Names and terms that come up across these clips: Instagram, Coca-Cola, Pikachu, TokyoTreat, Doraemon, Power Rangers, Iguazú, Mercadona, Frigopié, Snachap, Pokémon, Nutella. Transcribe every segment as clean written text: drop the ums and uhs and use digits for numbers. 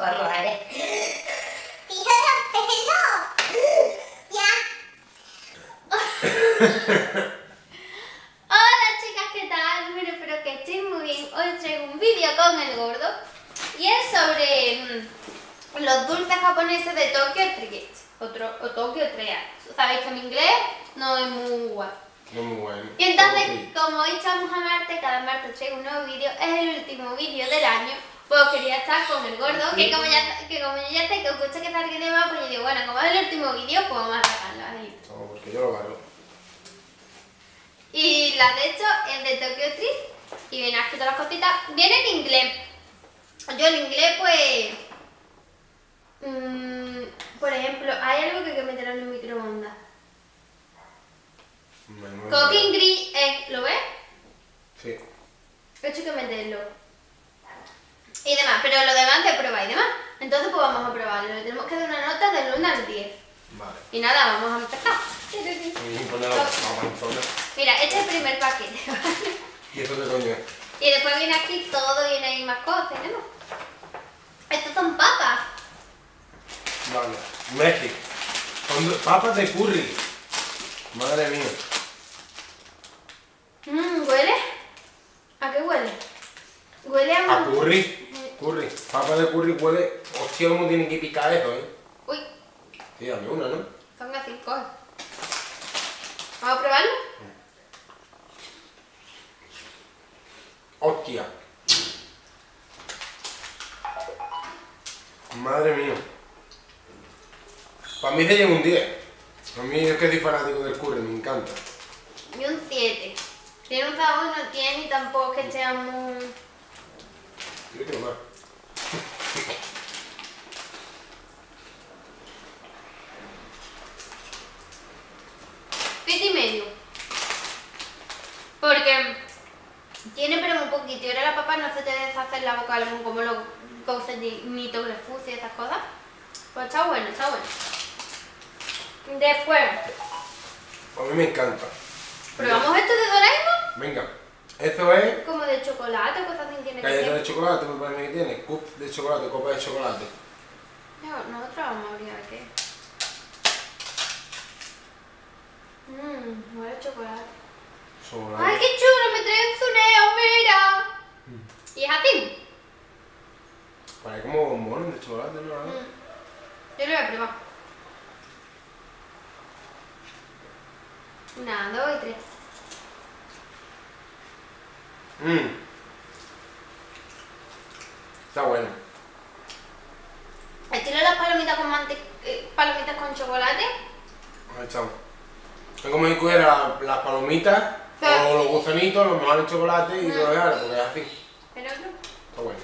Corro, ¿vale? ¡Tira el pelo! ¡Ya! Hola chicas, ¿qué tal? Bueno, espero que estéis muy bien. Hoy traigo un vídeo con el gordo y es sobre los dulces japoneses de TokyoTreat o TokyoTreat. Sabéis que en inglés no es muy guay. No muy bueno. Y entonces, como hoy estamos a martes, cada martes traigo un nuevo vídeo, es el último vídeo del año, pues quería estar con el gordo, que como yo ya te escucho que salga de más, pues yo digo, bueno, como es el último vídeo, pues vamos a sacarlo ahí. No, porque yo lo gano. Y la de hecho es de TokyoTreat, y viene aquí todas las cositas, viene en inglés. Yo en inglés, pues... por ejemplo, hay algo que hay que meter en el microondas. Cooking green egg, ¿lo ves? Sí. He hecho que meterlo. Y demás, pero lo demás te prueba y demás. Entonces pues vamos a probarlo. Le tenemos que dar una nota del 1 al 10. Vale. Y nada, vamos a empezar. Mira, este es el primer paquete, ¿vale? ¿Y eso te coño? Y después viene aquí todo, viene ahí más cosas, ¿no? Estos son papas. Vale, México. Son papas de curry. Madre mía. ¿Huele? ¿A qué huele? Huele a... A curry. Curry. Papa de curry huele... Hostia, cómo tienen que picar esto, ¿eh? Uy. Sí, dame una, ¿no? Son así, coge. ¿Vamos a probarlo? Hostia. Madre mía. Para mí se lleva un 10. A mí es que soy fanático del curry, me encanta. Y un 7. Tiene un sabor, no tiene, y tampoco que sea muy... Yo quiero más. Siete y medio. Porque tiene pero muy poquito, y ahora la papa no se te deshace en la boca como los cocinitos de fusi y esas cosas. Pues está bueno, está bueno. Después... A mí me encanta. ¿Probamos esto de Doraemon? Venga, esto es... Como de chocolate, cosas así tiene que ser. Galleta de chocolate, me parece que tiene. Cup de chocolate, copa de chocolate. No, nosotros vamos a abrir aquí. Huele a chocolate. Chocolate. ¡Ay, qué chulo! Me trae un zuneo, mira. ¿Y es así? Parece como bombón de chocolate, ¿no? Yo lo voy a probar. Una, dos y tres. Está bueno. Estilo las palomitas con chocolate. Ahí estamos. Es como si cogiera las palomitas, o los gusanitos, los mejores chocolate y lo dejar, porque es así. ¿Pero otro? Está bueno.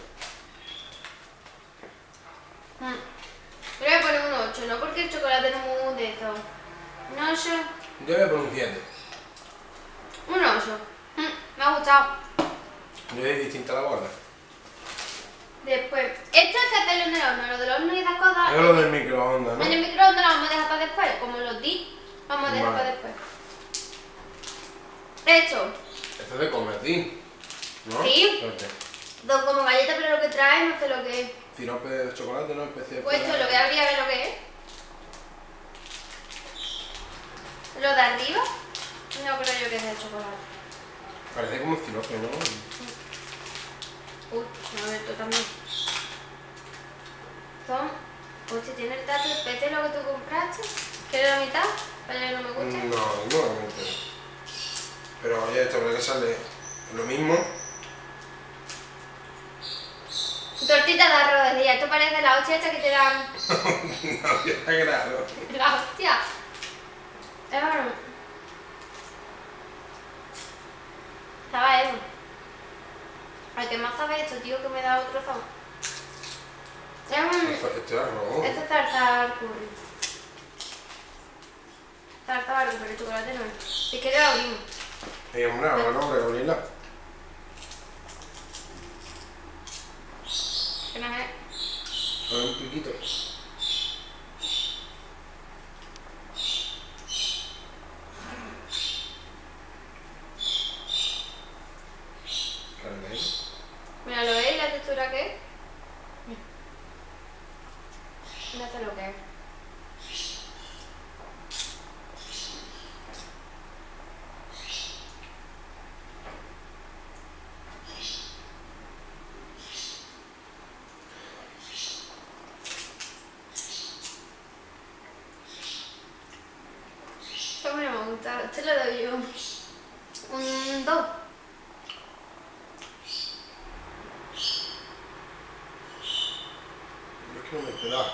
Yo voy a poner un 8, no porque el chocolate no es muy de eso. Un 8. Yo voy a poner un 7. Un 8. Me ha gustado. Yo es distinta a la gorda. Después, esto es que hacerlo en el horno. Lo del horno y esas cosas. Es lo del microondas, ¿no? En el microondas lo vamos a dejar para después. Como los di, vamos a dejar para después. Esto. Esto es de comer, ¿sí? ¿No? Sí. Como galleta, pero lo que trae no sé lo que es. Sirope de chocolate, no especial. Pues esto lo voy a abrir a ver lo que es. ¿Lo de arriba? No creo yo que sea de chocolate. Parece como un sirope, ¿no? Uy, a ver, esto también. Son... Uy, si tiene el tato especial lo que tú compraste. ¿Quieres la mitad? ¿Para que no me guste? No, realmente. Pero oye, esto creo que sale lo mismo. Tortita de arroz, tía. Esto parece la hostia esta que te dan... No, ya está claro. La hostia. Estaba eso. Al que más sabe esto, tío, que me da otro sabor. Esto es tartar curry. Tartar curry, pero chocolate no es. Si quieres lo abrimos. Vamos a abrirla. ¿Qué no es? A ver, un piquito. Mira, ¿lo veis la textura que es? That's not okay. Te lo doy yo un 2. Yo es que no me esperaba.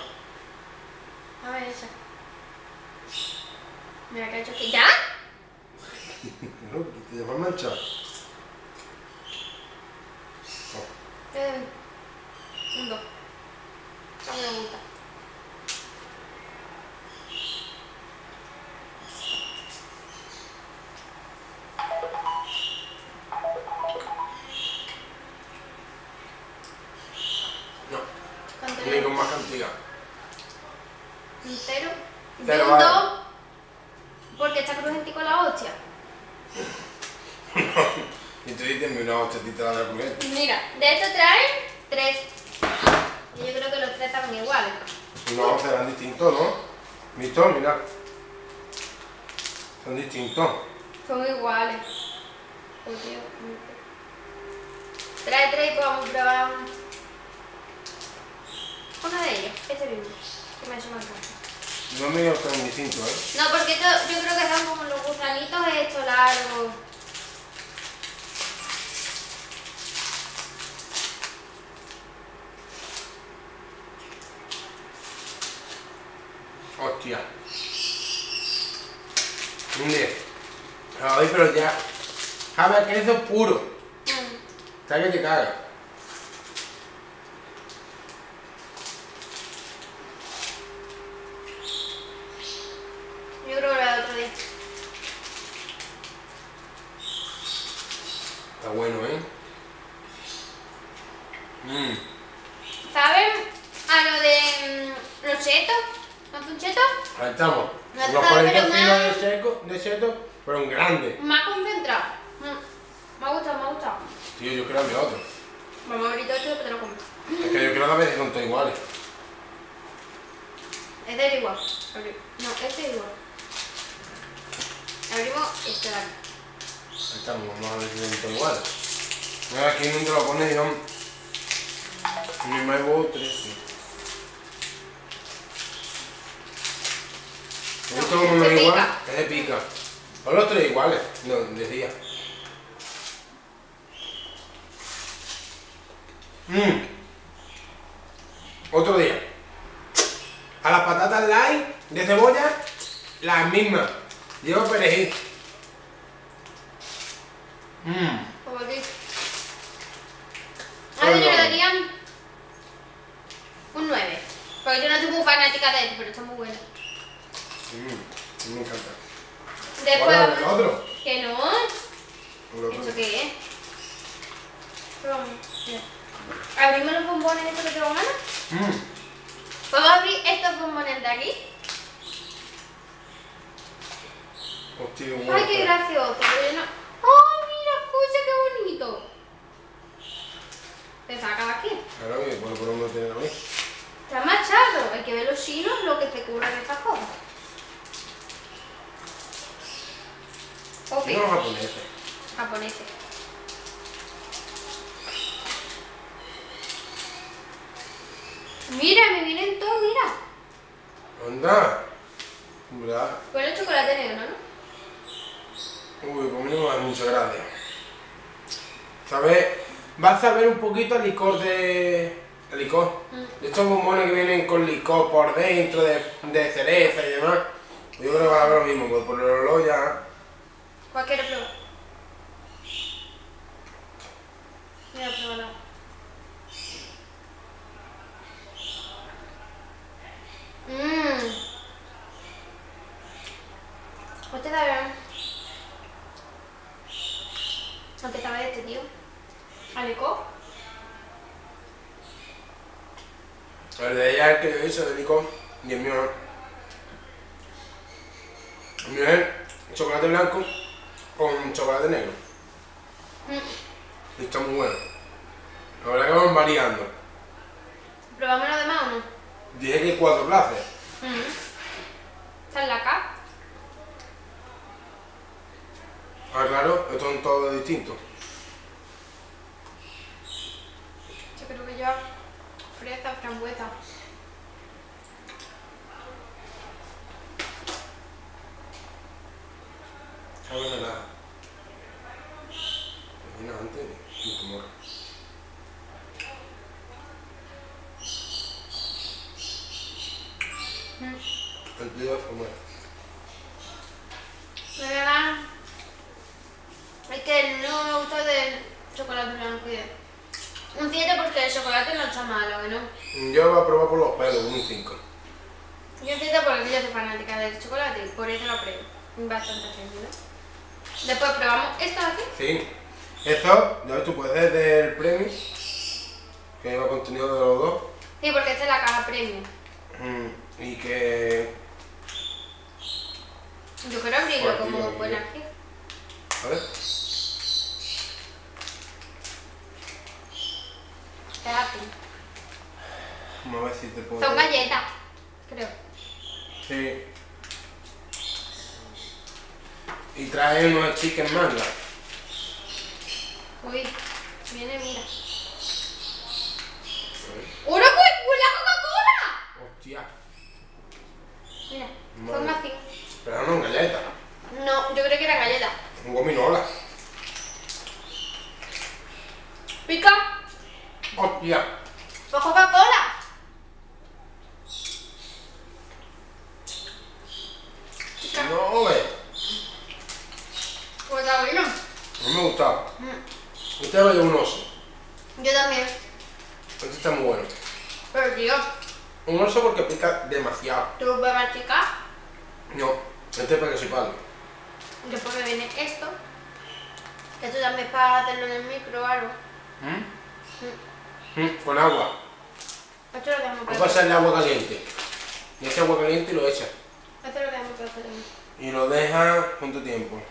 A ver esa. Mira que ha hecho que... ¿Ya? No, te llevas mancha. Un 2. No me gusta. Mira, de hecho traen 3. Y yo creo que los 3 están iguales. No, serán distintos, ¿no? ¿Visto? Mira. Son distintos. Son iguales. Oh, Dios. Trae 3 y podemos probar uno de ellos. Este mismo. Que me ha hecho más caso. No me dio tan distinto, ¿eh? No, porque esto, yo creo que son como los gusanitos estos largos. Hostia. Mire. Ay, pero ya. Java queso puro. Está que te caga. Yo creo que era otro día. Está bueno, ¿eh? ¿Saben? A lo de los chetos. ¿Más un cheto? Ahí estamos. Unos 40 kilos de cheto, pero un grande. Más concentrado. Me ha gustado, me ha gustado. Tío, yo quiero enviar otro. Vamos a abrir todo esto que te lo compro. Es que yo quiero que a veces son todos iguales. Este es igual. No, este es igual. Abrimos este de aquí. Ahí estamos, vamos a ver si son todos iguales. Mira, aquí no te lo pones y no... Ni más huevo 13. Esto como no es igual, es de pica. Son los 3 iguales, no, decía. Otro día. A las patatas light de cebolla, las mismas. Llevo perejil. Como aquí. A ver, yo le daría un 9. Porque yo no soy muy fanática de esto, pero está muy buena. Me encanta. Después vamos a otro. ¿Que no? ¿Esto qué es? Pero, mira. ¿Abrimos los bombones estos que tengo ganas? ¿Puedo abrir estos bombones de aquí? Hostia, bueno. Ay, qué gracioso. Pero yo no... ¡Oh, mira! Escucha, qué bonito. ¿Te sacas aquí? Claro, bueno, por dónde tiene la mí. Está machado. Hay que ver los chinos, lo que se cubran estas cosas. Okay. No japonés. Japonés. Mira, me vienen todos, mira. ¿Onda? Mira. Con el chocolate negro, ¿no? Uy, conmigo me da mucha gracia. ¿Sabes? Vas a ver un poquito el licor de... ¿El licor? De estos bombones que vienen con licor por dentro, de cereza y demás. Yo creo que va a ver lo mismo, pues por el olor ya... ¿Cuál quiero probar? Mira, pruébalo. ¿Usted da bien? ¿Aunque estaba de este tío? ¿Alicó? El de ella es el que yo hice, de Alicó. Y el mío no. El mío es chocolate blanco. Con chocolate negro. Y está muy bueno. La verdad que vamos variando. ¿Probamos lo demás o no? Diré que hay cuatro clases. ¿Esta es la K? Ah, claro, estos son todos distintos. Yo creo que lleva fresa, frambuesa. A ver, la... Imagina antes, sin tumor. El dedo fue bueno. ¿Verdad? Es que no me gusta del chocolate blanco. Un 7 porque el chocolate no está malo, ¿no? Yo voy a probar por los pelos, un 5. Yo un 7 porque yo soy fanática del chocolate, por eso lo pruebo. Bastante sencillo. Después probamos estas aquí. Sí. Esto, ya tú puedes del premium, que lleva contenido de los dos. Sí, porque esta es la caja premium. Y que... Yo quiero abrirlo como buena aquí. A ver. Espérate. Vamos a ver si te puedo... Son galletas, creo. Sí. Y trae unos chicken manga. Uy, viene, mira. ¡Una Coca-Cola! ¡Hostia! Mira, son así. Pero no es galleta. No, yo creo que era galleta. Un gominola. Pica. ¡Hostia! ¡Son Coca-Cola! Pica. No, no me gustaba. Este lo llevo un oso. Yo también. Este está muy bueno. Pero tío. Un oso porque pica demasiado. ¿Tú lo puedes masticar? No, este es para que soy palo. Después me viene esto. Que esto también es para hacerlo en el micro o algo. Con agua. Esto lo dejamos para pasar el agua caliente. Y ese agua caliente lo echa. Esto lo dejamos para hacer. Y lo deja ¿cuánto tiempo?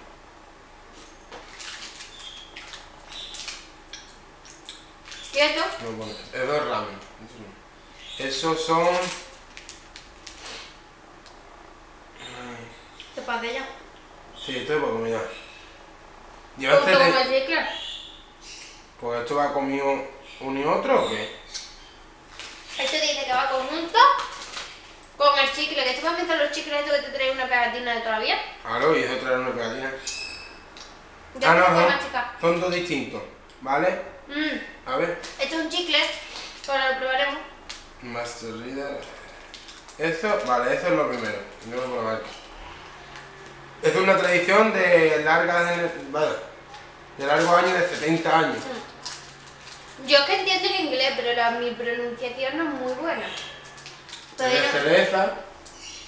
¿Y esto? No, bueno, esto es ramen. Esos son... ¿Sopas de ella? Sí, esto es para comer ya. ¿Llevaste de...? Pues esto va comido uno y otro, ¿o qué? Esto dice que va conjunto con el chicle, que tú vas a pensar los chicles estos que te trae una pegatina de todavía. Claro, y eso trae una pegatina. Ya no, son dos distintos, ¿vale? A ver. Esto es un chicle, ahora lo probaremos. Master Reader. Eso, vale, eso es lo primero. Yo lo voy a probar. Es una tradición de largos años, de 70 años. Yo es que entiendo el inglés, pero mi pronunciación no es muy buena. Tiene cereza.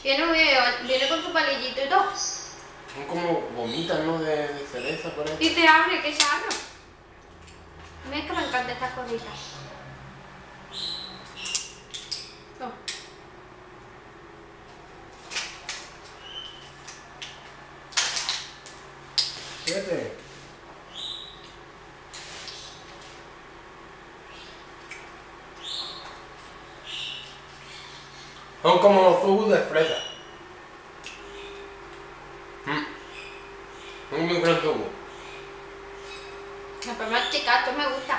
Viene con su palillito y todo. Son como gomitas, ¿no? De cereza, por ahí. Y te abre, que se abre. Me es que me encantan estas cositas. Oh. Fíjate. Son como zubos de fresa. Son muy gran zubo. Pero más chica, esto me gusta.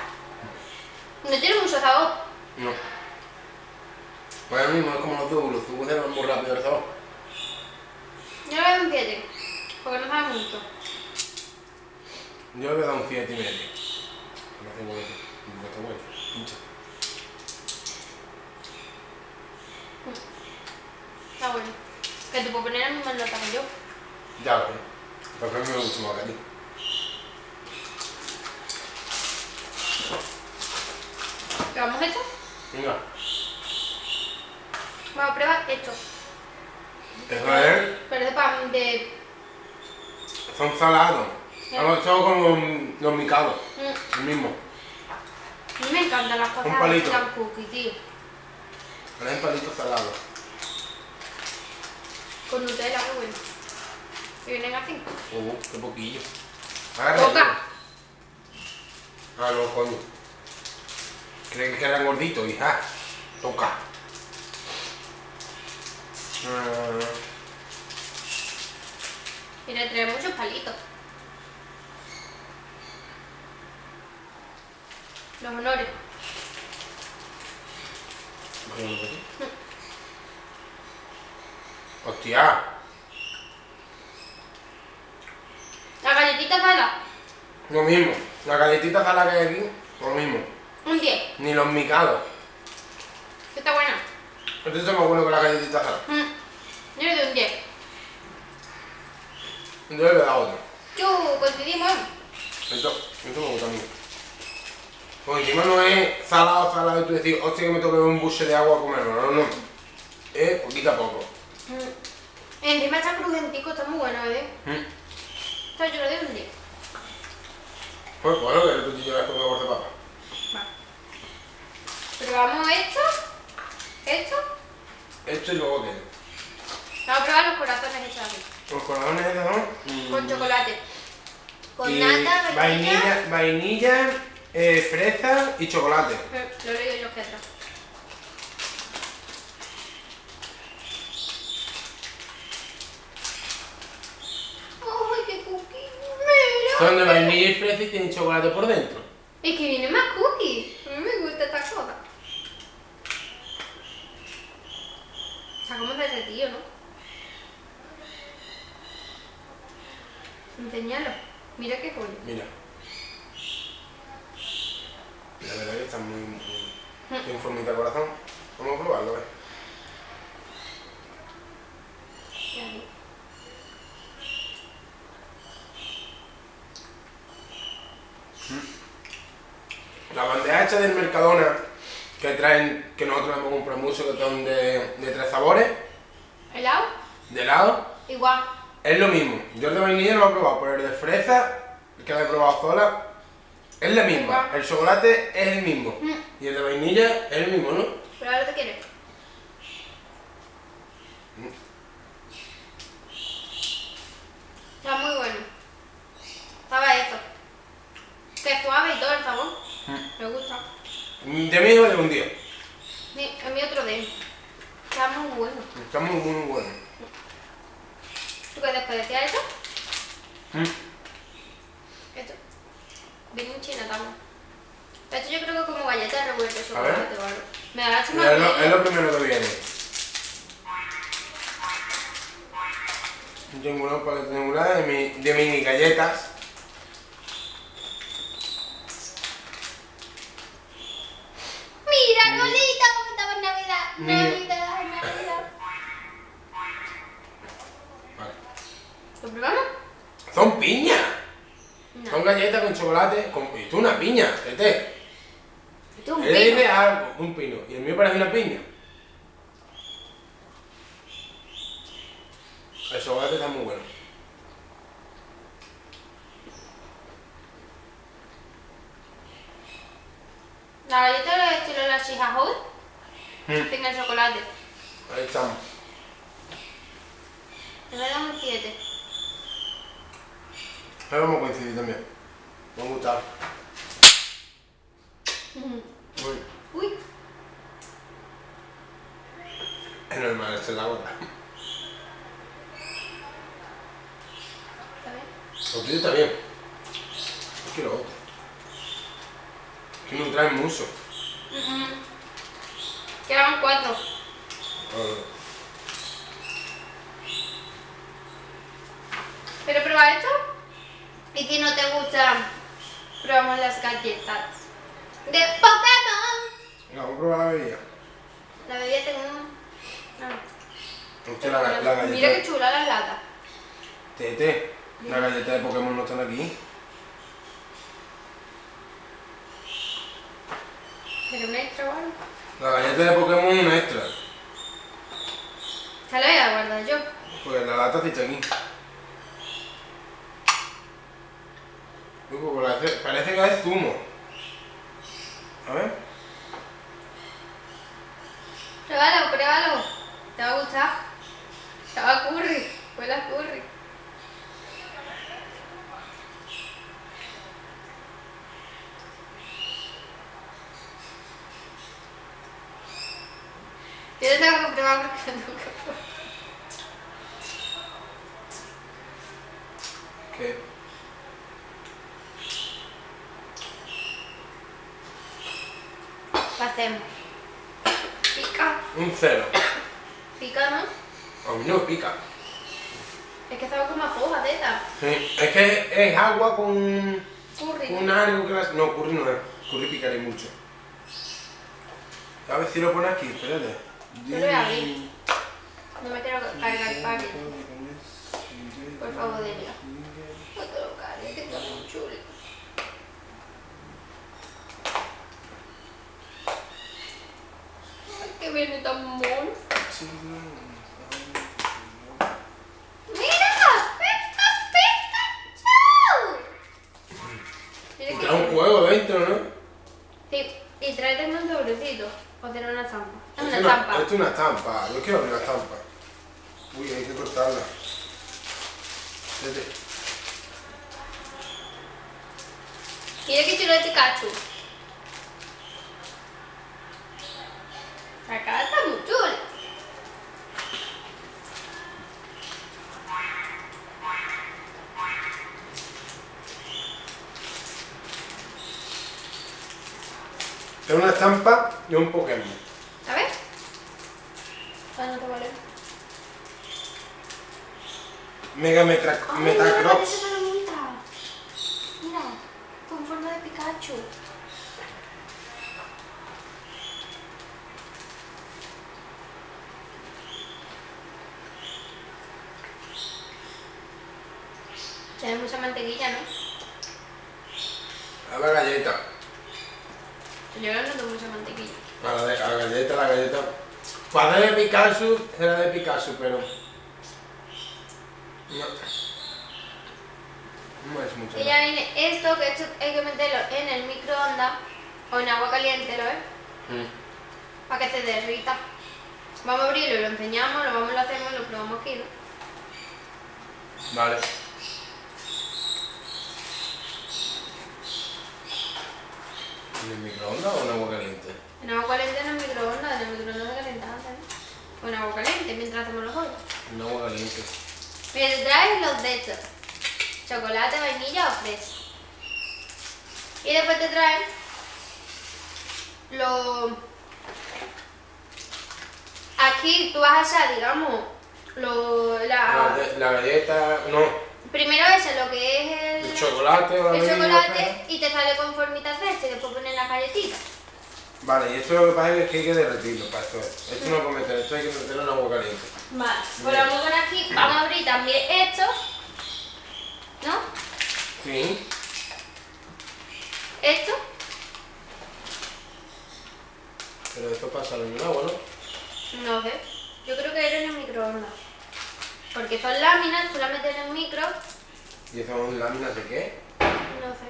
No tiene mucho sabor. No. Pues lo mismo, es como los zubos se van muy rápido el sabor. Yo le voy a dar un 7, porque no sabe mucho. Yo le voy a dar un 7,5. Me hace bueno, me gusta bueno, mucho. Está bueno. Que te puedo poner la misma nota que yo. Ya, lo porque a mí me gusta más que a ti. ¿Probamos esto? Venga. Vamos a probar esto. ¿Eso es? Pero de... Son salados. Son como los micados. El mismo. A mí me encantan las cosas que están cookies, tío. Pero es un palito salado. Con Nutella, qué bueno. ¿Y vienen así? Qué poquillo. ¡Toca! Ah, no, coño. Creí que eran gorditos, hija. Toca. Mira, trae muchos palitos. Los honores. ¡Hostia! La galletita sala. Lo mismo. La galletita sala que hay aquí, lo mismo. Un 10. Ni los micados. Está buena. Esto está más bueno que la galletita sala. Mm. Yo le doy un 10. Yo le voy a dar otra. Yo, coincidimos. Esto me gusta a mí. Pues encima no es salado, salado, y tú decís, hostia, que me toque un buche de agua a comerlo. No, no. Es poquito a poco. Encima está crujentico, está muy bueno, ¿eh? Está yo lo de un 10. Pues bueno, que el cuchillo es como de bolsa de papa. Vale. Probamos esto, esto. Esto y luego qué. Vamos a probar los corazones hechos aquí. Los corazones hechos, ¿no? Con chocolate. Con nata, vainilla. Vainilla, fresa y chocolate. Lo leo yo que atrás. Son de vainilla y fresa y tienen chocolate por dentro. Es que viene más cookies. A mí me gusta esta cosa. Está como derretido, ¿no? Enseñalo. Mira qué coño. Mira. La verdad es que está muy, muy en formita el corazón. Vamos a probarlo, ¿eh? La bandeja hecha del Mercadona, que traen, que nosotros hemos comprado mucho, que son de 3 sabores. ¿Helado? De helado. Igual. Es lo mismo. Yo el de vainilla lo he probado, pero el de fresa, el que lo he probado sola, es la misma. Igual. El chocolate es el mismo. Y el de vainilla es el mismo, ¿no? Pero ahora te quieres. Está muy bueno. Estaba eso. Que suave y todo el sabor. Me gusta. De mí vale un 10. Sí, a mí otro 10. Está muy bueno. Está muy, muy bueno. ¿Tú qué después decías eso? Esto. Viene un chino también. Esto yo creo que es como galletas revueltas de chocolate o algo. Me da la chima. Es lo primero que viene. Un triangular para el triangular de mini galletas. Navidad. Vale. ¿Lo probamos? Son piñas. No. Son galletas con chocolate. Con... Y tú una piña, Tete. Y tú un pino. Él dice algo, un pino. Y el mío parece una piña. El chocolate está muy bueno. La galleta de estilo la Shihahou. Tenga el chocolate. Ahí estamos. Te voy a dar un 7. Ahora vamos a coincidir también. Me ha gustado. Uy. Es normal, esta es la gota. ¿Está bien? Lo tuyo está bien. Es que lo otro. Que no traen mucho. Quedaban 4. Pero prueba esto. Y si no te gusta, probamos las galletas de Pokémon. Venga, vamos a probar la bebida. La bebida tengo una. La mira qué chula la lata. Tete, las galletas de Pokémon no están aquí. Pero me he probado. La galleta de Pokémon es una extra. ¿Se la voy a guardar yo? Pues la lata está aquí. Parece que es zumo. A ver. Pruébalo, pruébalo. Te va a gustar. Te va a curry. Huele a curry. Yo tengo que probar porque nunca probé. que pasemos. Pica. Un 0. Pica, ¿no? A mí no pica. Es que estaba con una foja, teta. Sí. Es que es agua con... curry. Con algo que las... No, curry no es. Curry picaré mucho. A ver si lo pone aquí, espérate. Yo lo voy a abrir. No me quiero cargar el paquete. Por favor, Delia. No te lo cargues, que está muy chulo. Ay, que viene tan mono. ¡Mira! Trae un juego dentro, ¿no? Sí, y trae también un sobrecito. O tiene una estampa. Es una estampa. Esto es una estampa. Yo quiero abrir la estampa. Uy, hay que cortarla. Vete. Mira que chulo de Pikachu. La cara está muy chula. Es una estampa de un Pokémon. A ver. Ah, no te vale. Mega Metacross. Mira, con forma de Pikachu. Tiene mucha mantequilla, ¿no? A la galleta. Yo no tengo mucha mantequilla. A la galleta. Cuando era de Pikachu, era de Pikachu, pero... No es mucho. Y ya viene esto, que esto hay que meterlo en el microondas o en agua caliente, ¿lo ves? Mm. Para que se derrita. Vamos a abrirlo y lo enseñamos, lo vamos, lo hacemos y lo probamos aquí, ¿no? Vale. ¿En el microondas o en agua caliente? En agua caliente, no en el microondas, en el microondas se calienta, ¿sabes? O en agua caliente, mientras hacemos los bollos. En agua caliente. Mira, te traes los de estos. Chocolate, vainilla o fresa. Y después te traen los... Aquí tú vas a echar, digamos, la galleta, no. Primero echas lo que es el chocolate, o el chocolate y te sale con formita fresa y después pones las galletitas. Vale, y esto lo que pasa es que hay que derretirlo para esto. Esto no lo puedo meter, esto hay que meterlo en agua caliente. Vale, pues vamos con aquí, vamos a abrir también esto, ¿no? Sí. Esto. Pero esto pasa en el agua, ¿no? No sé, yo creo que era en el microondas. Porque son láminas, tú las metes en el micro. ¿Y son láminas de qué? No sé,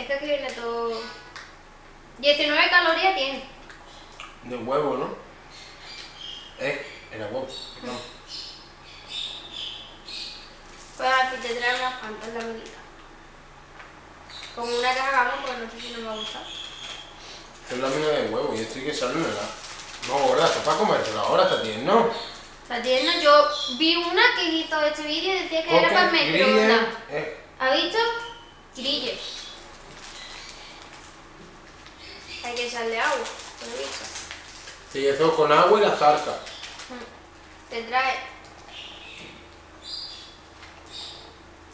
es que aquí viene todo... 19 calorías tiene. De huevo, ¿no? Era huevo, no. Pues aquí te traen unas cuantas laminitas. Como una que hagamos, porque no sé si nos va a gustar. Es lámina de huevo y esto hay que salirla. No, gorda, esto es para comértela, ahora está tierno. Está tierno, yo vi una que hizo este vídeo y decía que era para microondas. ¿Has visto? Grille. Hay que echarle agua, ¿lo he visto? Sí, eso con agua y la zarca. Te trae...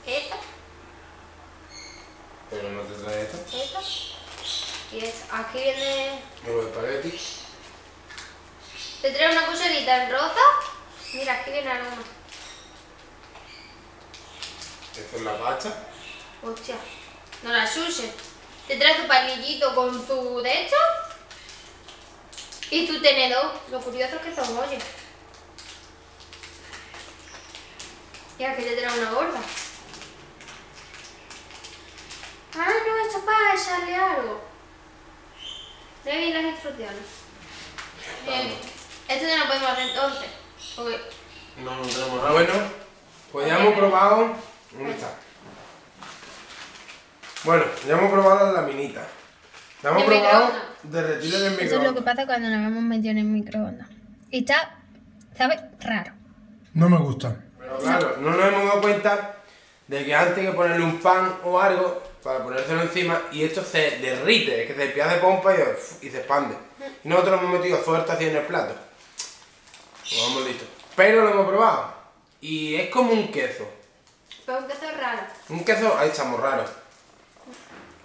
esta. Pero no te trae esta. Esta. Y esta. Aquí viene... los espaguetis. Te trae una cucharita en rosa. Mira, aquí viene algo más. ¿Esto es la pasta? Hostia. No la suces. Te trae tu palillito con tu dedo y tu tenedor. Lo curioso es que son ollas. Y aquí te trae una gorda. Ah, no, esto es para echarle algo. Ve bien las instrucciones. Esto ya no podemos hacer entonces. Okay. No tenemos nada. Bueno, pues ya hemos probado. ¿Dónde está? Bueno, ya hemos probado la laminita. Ya hemos probado derretir en el microondas. Eso es lo que pasa cuando nos hemos metido en el microondas. Y está, ¿sabes? Raro. No me gusta. Pero claro, no nos hemos dado cuenta de que antes hay que ponerle un pan o algo para ponérselo encima y esto se derrite, es que se empieza de pompa y se expande. Y nosotros lo hemos metido suelta así en el plato. Lo hemos visto. Pero lo hemos probado. Y es como un queso. Pero un queso raro. Un queso, ahí estamos raros.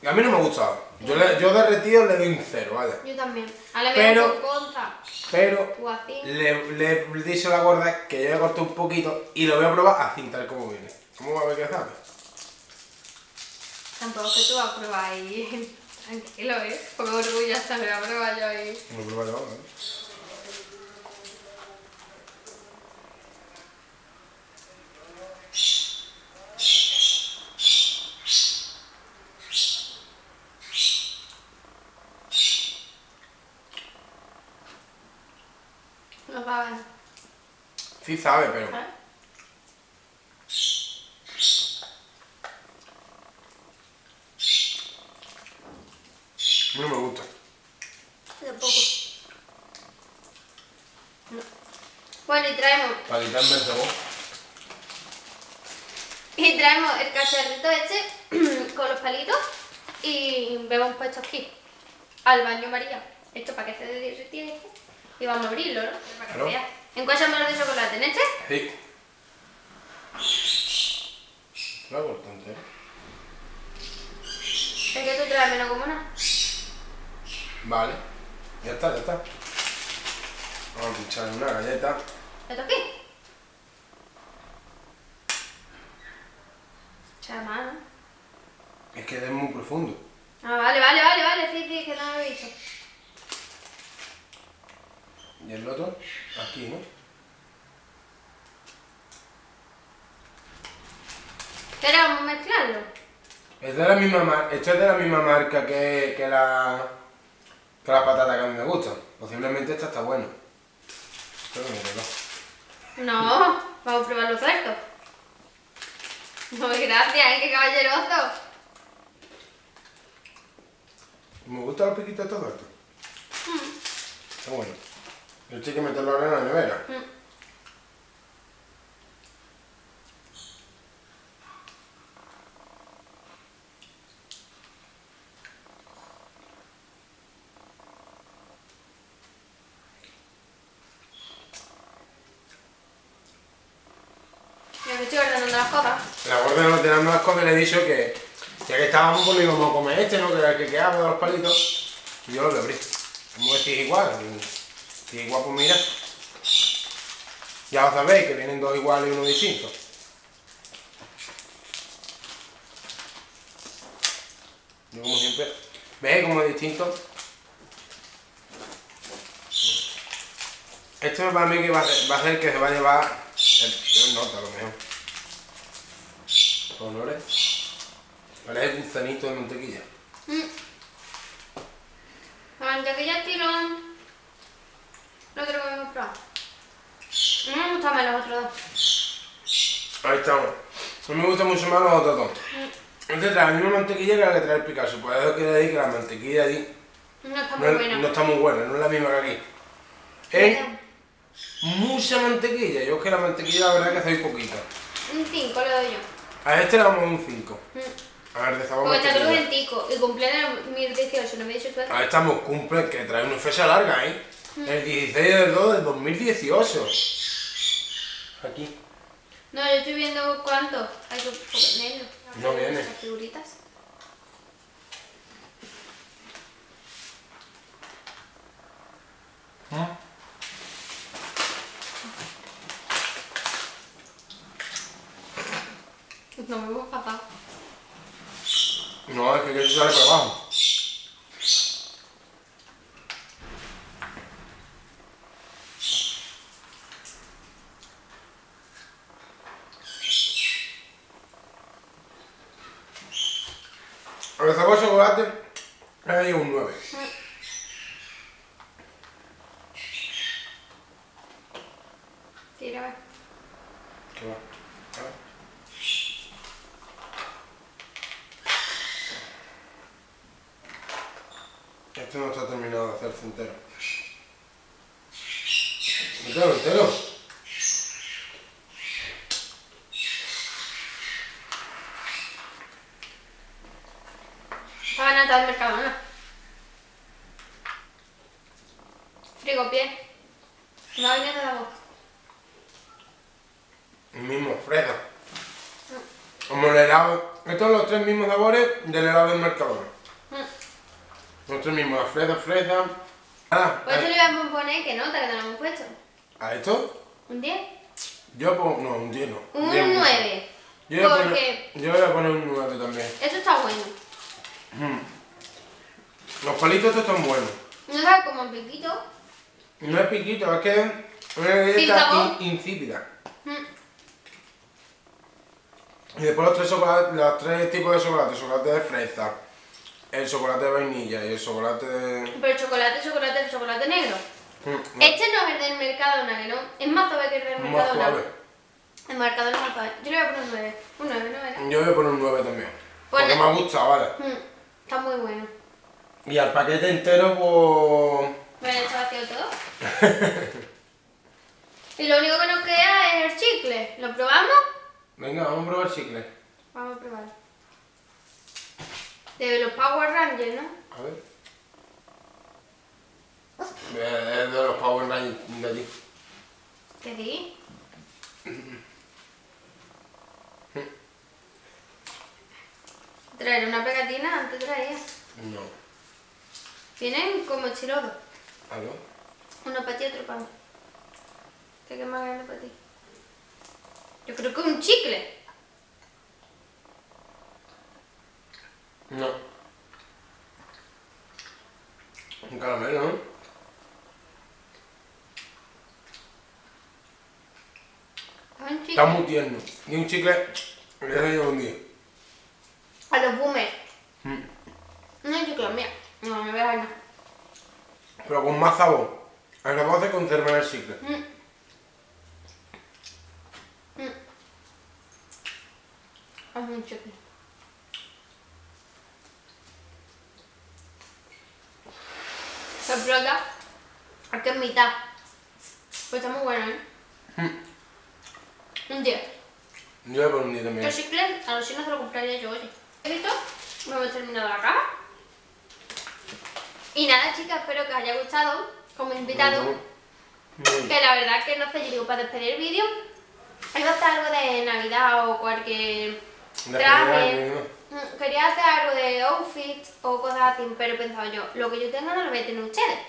A mí no me ha gustado. Yo derretido le doy un 0, ¿vale? Yo también. A la pero le he dicho a la gorda que yo le corté un poquito y lo voy a probar así tal como viene. ¿Cómo va a ver qué sabe? Tampoco que tú vas a probar ahí. Tranquilo, ¿eh? Con orgullo hasta me voy a probar yo ahí. Me lo pruebo yo, ¿eh? No sabe. Sí sabe, pero... ¿eh? No me gusta. Tampoco. No. Bueno, y traemos... Para quitarme el sabor. Y traemos el cacharrito este con los palitos y vemos puesto aquí. Al baño María. Esto para que se derritiera. Y vamos a abrirlo, ¿no? Para que vea. ¿En cuál somos de chocolate? ¿En este? Sí. Lo hago bastante, ¿eh? Es que tú traes menos como nada. Vale. Ya está, ya está. Vamos a pinchar una galleta. ¿Esto aquí? Chama, ¿no? Es que es muy profundo. Ah, vale, vale, vale, vale. Sí, sí, que no lo he visto. Y el otro, aquí, ¿no? ¿Queremos mezclarlo? Es de la misma marca, esto es de la misma marca que la patata que a mí me gusta. Posiblemente esta está buena. Pero no, vamos a probar los sueltos. No, gracias, ¿eh? ¡Qué caballeroso! Me gusta la piquita de todo esto. Está bueno. Yo tengo que meterlo ahora en la nevera. Yo me estoy ordenando las copas. La gorda ordenando las copas y le he dicho que ya que estábamos conmigo vamos a comer este, ¿no? Que era el que quedaba de los palitos. Y yo lo abrí. Vamos a decir igual. Sí, guapo, mira. Ya lo sabéis que vienen dos iguales y uno distinto. Yo como siempre. ¿Veis cómo es distinto? Este me parece que va a ser el que se va a llevar el nota a lo mejor. Con olores. Vale, es un cenito de mantequilla. La mantequilla es tirón. Lo que lo hemos probado. No me gustan más los otros dos. Ahí estamos. No me gustan mucho más los otros dos. Este trae la misma mantequilla que la que trae el Pikachu. Por eso quiere decir que la mantequilla allí no está muy buena. No está muy buena, no es la misma que aquí. Es mucha mantequilla. Yo es que la mantequilla la verdad es que hace poquita. Un 5 le doy yo. A este le damos un 5. A ver, de sabor. Porque está crujentico y cumple en el 2018, no me he dicho que... Ahí estamos, cumple, que trae una fecha larga, ¿eh? El 16/2/2018. Aquí. No, yo estoy viendo cuánto. Hay que ponerlo. No viene. Las figuritas. No me voy a pasar. No, es que quiero salir para abajo. El sabor de chocolate es un 9. Tira, a ver. ¿Qué va? A ver. Este no está terminado de hacerse entero. ¿Entero? ¿Entero? la del Mercadona. Frigopié. Me va viniendo de la boca. El mismo, fresa. Como el helado. Estos son los tres mismos sabores del helado del Mercadona. Los tres mismos, la fresa, fresa. Ah, pues esto le vamos a poner, ¿qué nota le tenemos puesto? ¿A esto? ¿Un 10? Yo pongo... no, un 10 no. Un 9. Yo voy, a poner un 9 también. Esto está bueno. Los palitos estos están buenos. No sabe como el piquito. No es piquito, es que es una galleta insípida. Y después los tres, los tres tipos de chocolate. Chocolate de fresa, el chocolate de vainilla y el chocolate de... Pero el chocolate, el chocolate negro. Este no es el del Mercadona, ¿no? Es más suave que el del Mercadona. El Mercadona es más suave. Yo le voy a poner un 9. Un 9, ¿no? Yo le voy a poner un 9 también. Porque me ha gustado, ¿vale? Está muy bueno. Y al paquete entero, pues... Bueno, esto ha sido todo. Y lo único que nos queda es el chicle. ¿Lo probamos? Venga, vamos a probar el chicle. Vamos a probarlo. De los Power Rangers, ¿no? A ver. Es de los Power Rangers de allí. ¿Qué di? ¿Traer una pegatina? Antes traía. No. Tienen como chilodo. ¿Aló? Uno para ti, otro para mí. ¿Qué más grande para ti? Yo creo que es un chicle. No. Un caramelo, ¿no? Está muy tierno. Y un chicle le doy un día. A los boomers. No hay chicle, mira. No, me voy a ganar. Pero con más sabor. A la voz de conservar el chicle. Es un chicle. Se explota. Aquí es mitad. Pues está muy bueno, ¿eh? Un 10. Yo voy a poner un 10 también. Yo chicle, a los chinos se lo compraría yo, oye. Listo, hemos terminado la caja. Y nada, chicas, espero que os haya gustado como invitado. Que la verdad es que no sé, yo digo, para despedir el vídeo. Iba a hacer algo de Navidad o cualquier traje. Quería hacer algo de outfits o cosas así, pero pensaba yo, lo que yo tenga no lo voy a tener ustedes.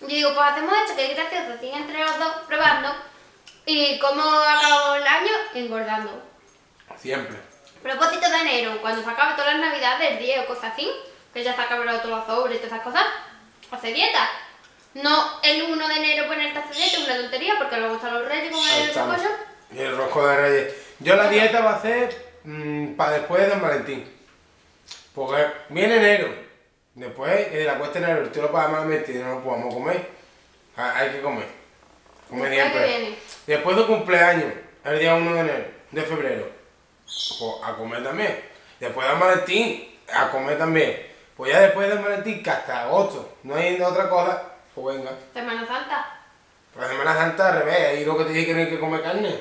Yo digo, pues hacemos esto, que es gracioso, siguen entre los dos probando. ¿Y cómo acabó el año? Engordando. Siempre. Propósito de enero, cuando se acabe todas las navidades, 10 o cosas así, que ya se acabaron todos los sobres y todas esas cosas, hacer dieta. No el 1 de enero ponerte a hacer dieta, es una tontería, porque luego están los reyes con el roscocho. Y el rosco de reyes. Yo la dieta va a hacer para después de San Valentín. Porque viene enero, después la cuesta de enero, el tío lo paga más metido, no lo podemos comer. Hay que comer. Como siempre. Después de cumpleaños, el día 1 de enero, de febrero, pues a comer también. Después de Valentín, a comer también. Pues ya después de Valentín, que hasta agosto, no hay otra cosa, pues venga. Semana Santa. Pues Semana Santa al revés, ahí lo que te dije que no hay que comer carne.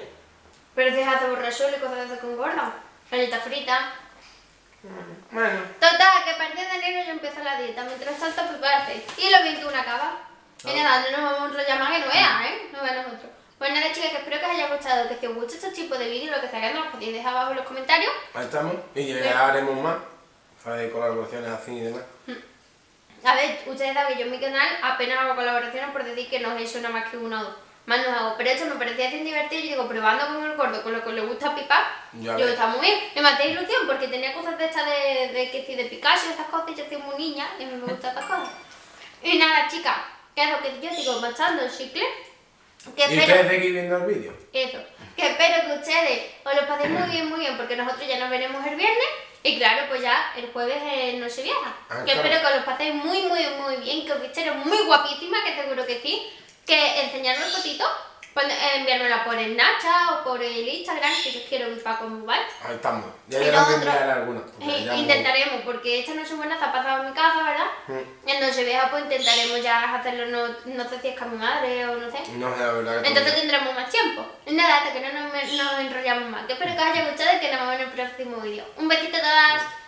Pero dejaste borrachuelo y cosas de esas con gorda. Galleta frita. Bueno. Total, que a partir de enero ya empieza la dieta, mientras tanto prepararse. Y lo 21 acaba. Y nada, no nos vamos a enrollar más que no vea, ¿eh? No vean nosotros. Pues nada, chicas, que espero que os haya gustado, que si os gusta este tipo de vídeos, lo que salgan, nos podéis dejar abajo en los comentarios. Ahí estamos, y ya haremos más, de colaboraciones así y demás. A ver, ustedes saben, yo en mi canal apenas hago colaboraciones, por decir que no he hecho nada más que una o dos. Más no hago, pero esto me parecía bien divertido, yo digo, probando con el gordo, con lo que le gusta pipar, yo está muy bien. Me maté ilusión, porque tenía cosas de estas de que si de Pikachu, estas cosas, y yo soy muy niña, y me gustan estas cosas. Y nada, chicas. Que es lo que yo sigo manchando el chicle. Que y espero... ustedes seguir viendo el vídeo. Eso. Que espero que ustedes os lo pasen muy bien, porque nosotros ya nos veremos el viernes. Y claro, pues ya el jueves no se viaja. Que espero que os lo paséis muy bien, que os visteros muy guapísimas, que seguro que sí. Que enseñarnos fotitos, enviármela por el Nacha o por el Instagram, que yo quiero bifar con mobile. Ahí estamos. Ya llegaron a enviar algunas. Intentaremos, porque esta no es buena, se ha pasado en mi casa, ¿verdad? Entonces, vieja, pues intentaremos ya hacerlo, no sé si es que a mi madre o no sé. No sé, la verdad que entonces tendremos más tiempo. Nada, hasta que no nos enrollamos más. Que espero que os haya gustado y que nos vemos en el próximo vídeo. Un besito a todas.